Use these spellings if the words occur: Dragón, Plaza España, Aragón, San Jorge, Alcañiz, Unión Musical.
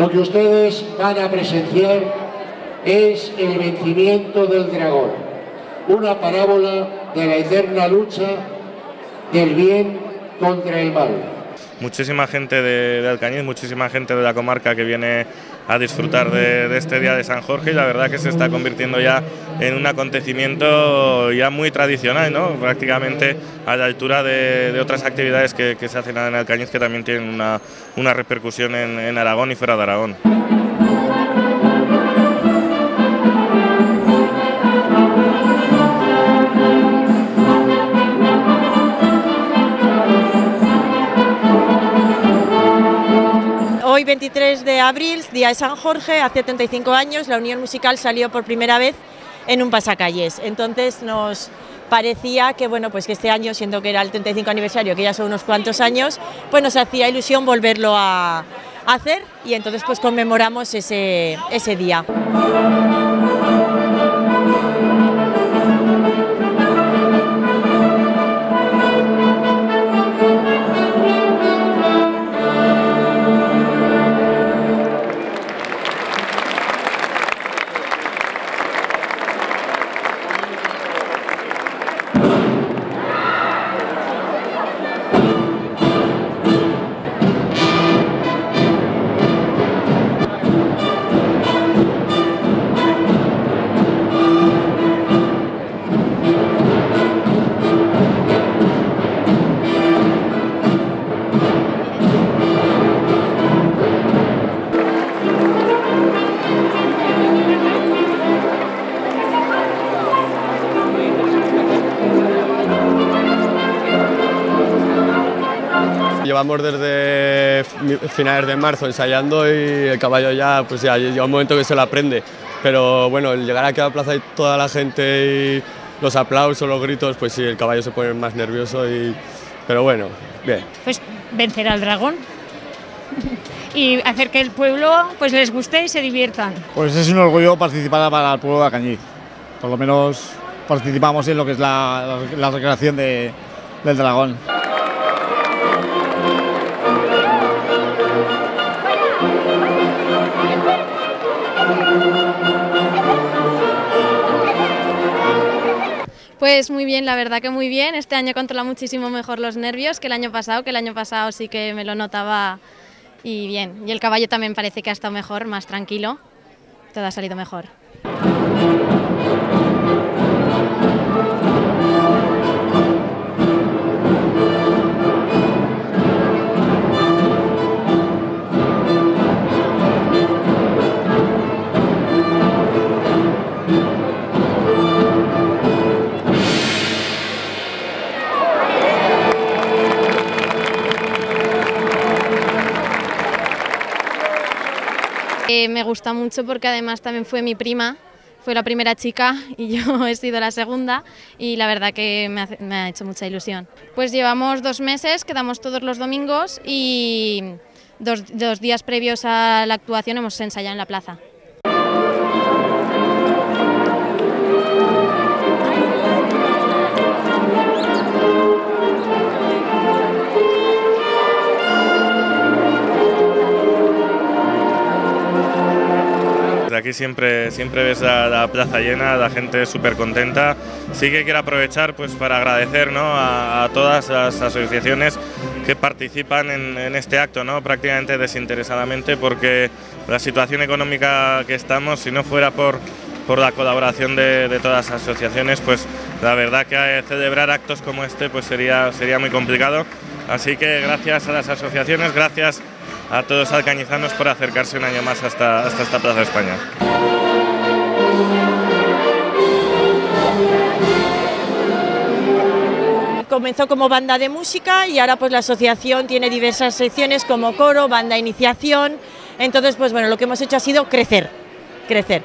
Lo que ustedes van a presenciar es el vencimiento del dragón, una parábola de la eterna lucha del bien contra el mal. Muchísima gente de Alcañiz, muchísima gente de la comarca que viene a disfrutar de este día de San Jorge, y la verdad que se está convirtiendo ya en un acontecimiento ya muy tradicional, ¿no? Prácticamente a la altura de otras actividades que se hacen en Alcañiz, que también tienen una repercusión en Aragón y fuera de Aragón. Hoy, 23 de abril, día de San Jorge, hace 35 años la Unión Musical salió por primera vez en un pasacalles. Entonces nos parecía que, bueno, pues que este año, siendo que era el 35 aniversario, que ya son unos cuantos años, pues nos hacía ilusión volverlo a hacer, y entonces pues conmemoramos ese día. Llevamos desde finales de marzo ensayando y el caballo ya, pues ya llega un momento que se lo aprende. Pero bueno, el llegar aquí a la plaza y toda la gente y los aplausos, los gritos, pues sí, el caballo se pone más nervioso. Pero bueno, bien. Pues vencer al dragón y hacer que el pueblo pues les guste y se diviertan. Pues es un orgullo participar para el pueblo de Alcañiz. Por lo menos participamos en lo que es la recreación del dragón. Pues muy bien, la verdad que muy bien. Este año controla muchísimo mejor los nervios que el año pasado sí que me lo notaba, y bien. Y el caballo también parece que ha estado mejor, más tranquilo, todo ha salido mejor. Me gusta mucho porque además también fue mi prima, fue la primera chica y yo he sido la segunda, y la verdad que me ha hecho mucha ilusión. Pues llevamos 2 meses, quedamos todos los domingos y dos días previos a la actuación hemos ensayado en la plaza. Aquí siempre ves la plaza llena, la gente súper contenta. Sí que quiero aprovechar pues para agradecer, ¿no?, a todas las asociaciones que participan en este acto, ¿no?, prácticamente desinteresadamente, porque la situación económica que estamos, si no fuera por la colaboración de todas las asociaciones, pues la verdad que celebrar actos como este pues sería muy complicado. Así que gracias a las asociaciones, gracias a todos los alcañizanos por acercarse un año más hasta esta Plaza España. Comenzó como banda de música y ahora pues la asociación tiene diversas secciones como coro, banda iniciación. Entonces pues bueno, lo que hemos hecho ha sido crecer.